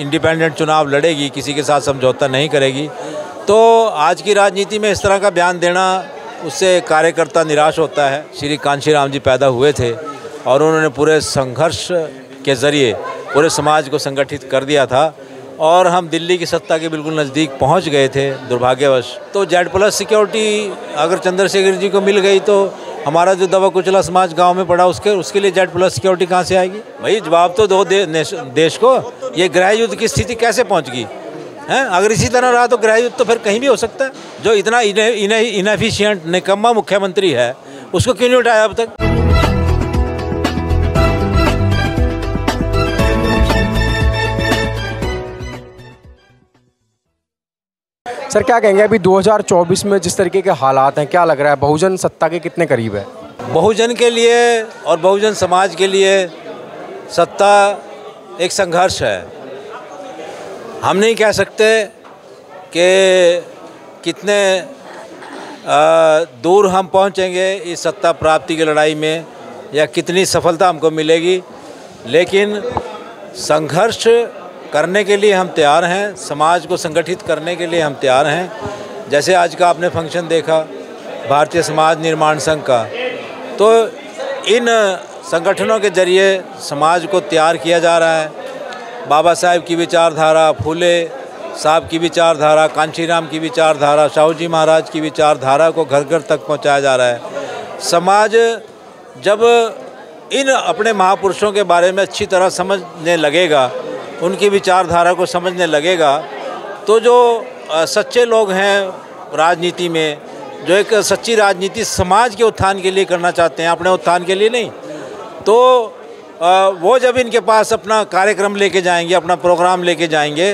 Independent चुनाव लड़ेगी, किसी के साथ समझौता नहीं करेगी। तो आज की राजनीति में इस तरह का बयान देना, उससे कार्यकर्ता निराश होता है। श्री कांशीराम जी पैदा हुए थे और उन्होंने पूरे संघर्ष के ज़रिए पूरे समाज को संगठित कर दिया था और हम दिल्ली की सत्ता के बिल्कुल नज़दीक पहुंच गए थे दुर्भाग्यवश। तो Z+ सिक्योरिटी अगर चंद्रशेखर जी को मिल गई तो हमारा जो दबा कुचला समाज गांव में पड़ा उसके लिए Z+ सिक्योरिटी कहां से आएगी भाई? जवाब तो दो देश को, ये गृह युद्ध की स्थिति कैसे पहुँच गई है? अगर इसी तरह रहा तो गृह युद्ध तो फिर कहीं भी हो सकता है। जो इतना इनएफिशिएंट निकम्मा मुख्यमंत्री है उसको क्यों नहीं उठाया अब तक? सर क्या कहेंगे, अभी 2024 में जिस तरीके के हालात हैं, क्या लग रहा है बहुजन सत्ता के कितने करीब है? बहुजन के लिए और बहुजन समाज के लिए सत्ता एक संघर्ष है। हम नहीं कह सकते कि कितने दूर हम पहुंचेंगे इस सत्ता प्राप्ति की लड़ाई में या कितनी सफलता हमको मिलेगी, लेकिन संघर्ष करने के लिए हम तैयार हैं, समाज को संगठित करने के लिए हम तैयार हैं। जैसे आज का आपने फंक्शन देखा भारतीय समाज निर्माण संघ का, तो इन संगठनों के जरिए समाज को तैयार किया जा रहा है। बाबा साहेब की विचारधारा, फूले साहब की विचारधारा, कांशीराम की विचारधारा, शाहू जी महाराज की विचारधारा को घर घर तक पहुँचाया जा रहा है। समाज जब इन अपने महापुरुषों के बारे में अच्छी तरह समझने लगेगा, उनकी विचारधारा को समझने लगेगा, तो जो सच्चे लोग हैं राजनीति में, जो एक सच्ची राजनीति समाज के उत्थान के लिए करना चाहते हैं, अपने उत्थान के लिए नहीं, तो वो जब इनके पास अपना कार्यक्रम लेके जाएंगे, अपना प्रोग्राम लेके जाएंगे,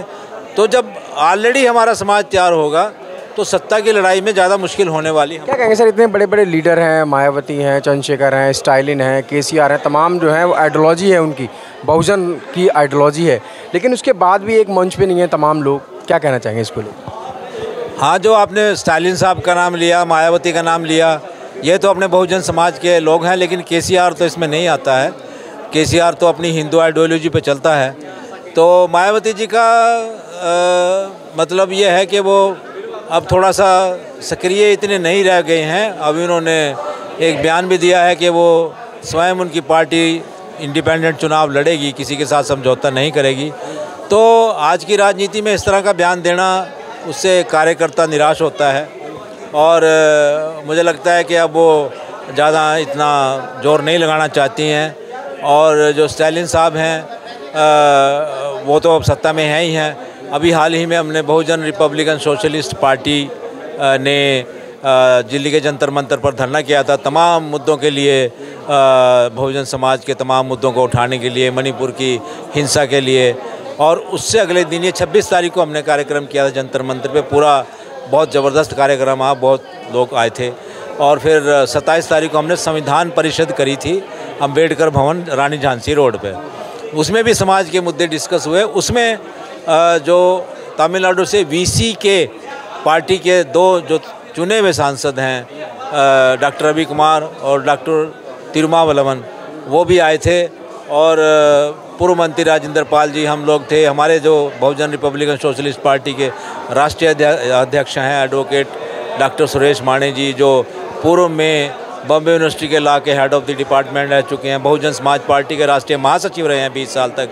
तो जब ऑलरेडी हमारा समाज तैयार होगा तो सत्ता की लड़ाई में ज़्यादा मुश्किल होने वाली है। क्या कहेंगे सर, इतने बड़े बड़े लीडर हैं, मायावती हैं, चंद्रशेखर हैं, स्टाइलिन हैं, केसीआर हैं, तमाम जो हैं वो आइडियोलॉजी है उनकी, बहुजन की आइडियोलॉजी है, लेकिन उसके बाद भी एक मंच पे नहीं है तमाम लोग। क्या कहना चाहेंगे इसको लोग? हाँ, जो आपने स्टाइलिन साहब का नाम लिया, मायावती का नाम लिया, ये तो अपने बहुजन समाज के लोग हैं, लेकिन केसीआर तो इसमें नहीं आता है। केसीआर तो अपनी हिंदू आइडियोलॉजी पर चलता है। तो मायावती जी का मतलब ये है कि वो अब थोड़ा सा सक्रिय इतने नहीं रह गए हैं। अब इन्होंने एक बयान भी दिया है कि वो स्वयं उनकी पार्टी इंडिपेंडेंट चुनाव लड़ेगी, किसी के साथ समझौता नहीं करेगी। तो आज की राजनीति में इस तरह का बयान देना, उससे कार्यकर्ता निराश होता है और मुझे लगता है कि अब वो ज़्यादा इतना जोर नहीं लगाना चाहती हैं। और जो स्टालिन साहब हैं वो तो अब सत्ता में हैं ही हैं। अभी हाल ही में हमने बहुजन रिपब्लिकन सोशलिस्ट पार्टी ने दिल्ली के जंतर मंतर पर धरना किया था, तमाम मुद्दों के लिए, बहुजन समाज के तमाम मुद्दों को उठाने के लिए, मणिपुर की हिंसा के लिए। और उससे अगले दिन ये 26 तारीख को हमने कार्यक्रम किया था जंतर मंतर पे, पूरा बहुत ज़बरदस्त कार्यक्रम, आप बहुत लोग आए थे। और फिर 27 तारीख को हमने संविधान परिषद करी थी अम्बेडकर भवन, रानी झांसी रोड पर। उसमें भी समाज के मुद्दे डिस्कस हुए। उसमें जो तमिलनाडु से वीसी के पार्टी के दो जो चुने हुए सांसद हैं, डॉक्टर रवि कुमार और डॉक्टर तिरुमावलमन, वो भी आए थे। और पूर्व मंत्री राजेंद्र पाल जी, हम लोग थे। हमारे जो बहुजन रिपब्लिकन सोशलिस्ट पार्टी के राष्ट्रीय अध्यक्ष हैं एडवोकेट डॉक्टर सुरेश माणी जी, जो पूर्व में बॉम्बे यूनिवर्सिटी के लॉ के हेड ऑफ़ द डिपार्टमेंट रह चुके हैं, बहुजन समाज पार्टी के राष्ट्रीय महासचिव रहे हैं 20 साल तक,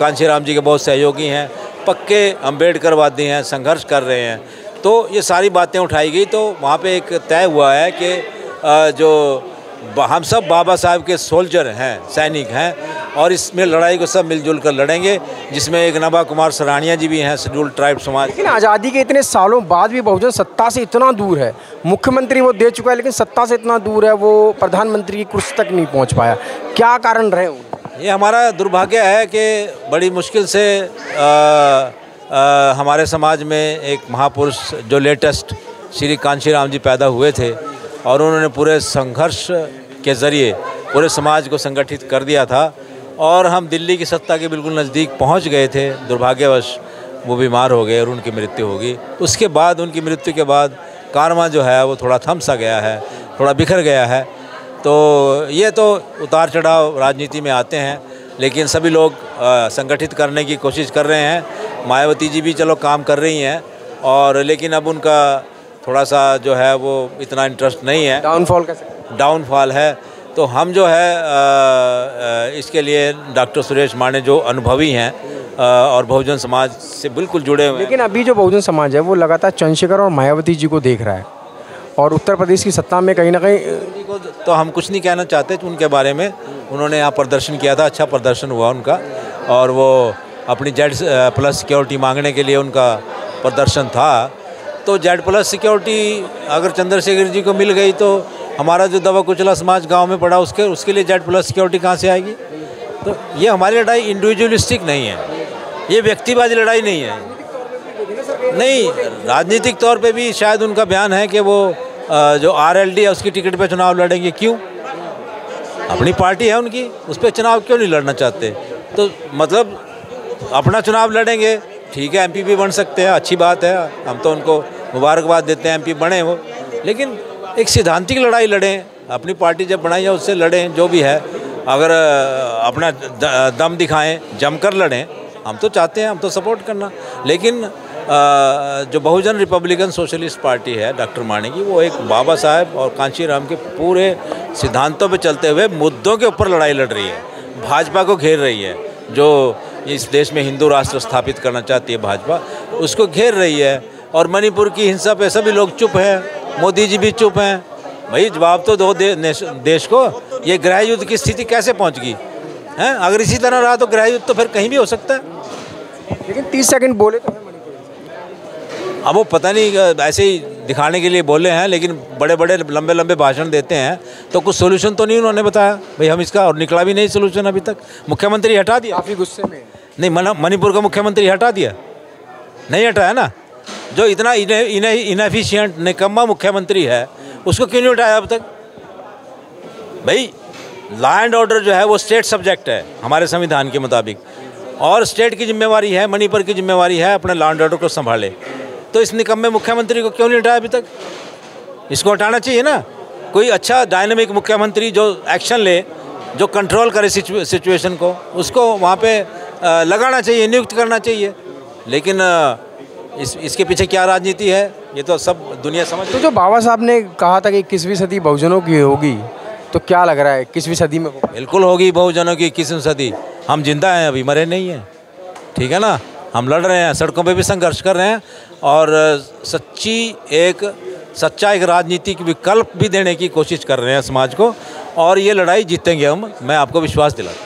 कांशीराम जी के बहुत सहयोगी हैं, पक्के अम्बेडकरवादी हैं, संघर्ष कर रहे हैं। तो ये सारी बातें उठाई गई। तो वहाँ पे एक तय हुआ है कि जो हम सब बाबा साहब के सोल्जर हैं, सैनिक हैं, और इसमें लड़ाई को सब मिलजुल कर लड़ेंगे, जिसमें एक नवाब कुमार सरानिया जी भी हैं, शेड्यूल ट्राइब समाज। लेकिन आज़ादी के इतने सालों बाद भी बहुजन सत्ता से इतना दूर है, मुख्यमंत्री वो दे चुका है लेकिन सत्ता से इतना दूर है, वो प्रधानमंत्री की कुर्सी तक नहीं पहुंच पाया, क्या कारण रहे? ये हमारा दुर्भाग्य है कि बड़ी मुश्किल से हमारे समाज में एक महापुरुष जो लेटेस्ट श्री कांशीराम जी पैदा हुए थे और उन्होंने पूरे संघर्ष के ज़रिए पूरे समाज को संगठित कर दिया था और हम दिल्ली की सत्ता के बिल्कुल नज़दीक पहुंच गए थे। दुर्भाग्यवश वो बीमार हो गए और उनकी मृत्यु हो गई। उसके बाद, उनकी मृत्यु के बाद कारवां जो है वो थोड़ा थम सा गया है, थोड़ा बिखर गया है। तो ये तो उतार चढ़ाव राजनीति में आते हैं। लेकिन सभी लोग संगठित करने की कोशिश कर रहे हैं। मायावती जी भी चलो काम कर रही हैं और लेकिन अब उनका थोड़ा सा जो है वो इतना इंटरेस्ट नहीं है। डाउनफॉल कैसे? डाउनफॉल है। तो हम जो है इसके लिए डॉक्टर सुरेश माणी जो अनुभवी हैं और बहुजन समाज से बिल्कुल जुड़े हुए हैं। लेकिन अभी जो बहुजन समाज है वो लगातार चंद्रशेखर और मायावती जी को देख रहा है और उत्तर प्रदेश की सत्ता में कहीं ना कहीं, तो हम कुछ नहीं कहना चाहते उनके बारे में। उन्होंने यहाँ प्रदर्शन किया था, अच्छा प्रदर्शन हुआ उनका और वो अपनी Z+ सिक्योरिटी मांगने के लिए उनका प्रदर्शन था। तो Z+ सिक्योरिटी अगर चंद्रशेखर जी को मिल गई तो हमारा जो दवा कुचला समाज गांव में पड़ा उसके लिए Z+ सिक्योरिटी कहाँ से आएगी। तो ये हमारी लड़ाई इंडिविजुअलिस्टिक नहीं है, ये व्यक्तिवादी लड़ाई नहीं है। नहीं, राजनीतिक तौर पे भी शायद उनका बयान है कि वो जो RLD है उसकी टिकट पे चुनाव लड़ेंगे। क्यों? अपनी पार्टी है उनकी, उस पर चुनाव क्यों नहीं लड़ना चाहते? तो मतलब अपना चुनाव लड़ेंगे, ठीक है, MP भी बन सकते हैं, अच्छी बात है, हम तो उनको मुबारकबाद देते हैं MP बने वो, लेकिन एक सिद्धांतिक लड़ाई लड़ें, अपनी पार्टी जब बनाई है उससे लड़ें, जो भी है अगर अपना दम दिखाएं, जमकर लड़ें। हम तो चाहते हैं, हम तो सपोर्ट करना, लेकिन जो बहुजन रिपब्लिकन सोशलिस्ट पार्टी है डॉक्टर माणी की, वो एक बाबा साहेब और कांशीराम के पूरे सिद्धांतों पे चलते हुए मुद्दों के ऊपर लड़ाई लड़ रही है, भाजपा को घेर रही है। जो इस देश में हिंदू राष्ट्र स्थापित करना चाहती है भाजपा, उसको घेर रही है। और मणिपुर की हिंसा पे सभी लोग चुप हैं, मोदी जी भी चुप हैं। भाई जवाब तो दो देश को, ये गृह युद्ध की स्थिति कैसे पहुँच गई है? अगर इसी तरह रहा तो गृह युद्ध तो फिर कहीं भी हो सकता है। लेकिन 30 सेकंड बोले तो अब वो पता नहीं ऐसे ही दिखाने के लिए बोले हैं, लेकिन बड़े बड़े लंबे लंबे भाषण देते हैं तो कुछ सोल्यूशन तो नहीं उन्होंने बताया। भाई हम इसका और निकला भी नहीं सोल्यूशन अभी तक। मुख्यमंत्री हटा दिया, काफ़ी गुस्से में। नहीं, मणिपुर का मुख्यमंत्री हटा दिया, नहीं हटाया ना। जो इतना इनएफिशिएंट निकम्मा मुख्यमंत्री है उसको क्यों नहीं उठाया अब तक? भाई लॉ एंड ऑर्डर जो है वो स्टेट सब्जेक्ट है हमारे संविधान के मुताबिक, और स्टेट की जिम्मेवारी है, मणिपुर की जिम्मेवारी है अपने लॉ एंड ऑर्डर को संभाले। तो इस निकम्मे मुख्यमंत्री को क्यों नहीं हटाया अभी तक? इसको हटाना चाहिए ना। कोई अच्छा डायनामिक मुख्यमंत्री जो एक्शन ले, जो कंट्रोल करे सिचुएशन को, उसको वहाँ पे लगाना चाहिए, नियुक्त करना चाहिए। लेकिन इसके पीछे क्या राजनीति है ये तो सब दुनिया समझ। तो जो बाबा साहब ने कहा था कि 21वीं सदी बहुजनों की होगी, तो क्या लग रहा है 21वीं सदी में होगी? बिल्कुल होगी बहुजनों की 21वीं सदी। हम जिंदा हैं, अभी मरे नहीं हैं, ठीक है ना। हम लड़ रहे हैं, सड़कों पे भी संघर्ष कर रहे हैं और सच्चा एक राजनीतिक विकल्प भी देने की कोशिश कर रहे हैं समाज को, और ये लड़ाई जीतेंगे हम, मैं आपको विश्वास दिलाता हूँ।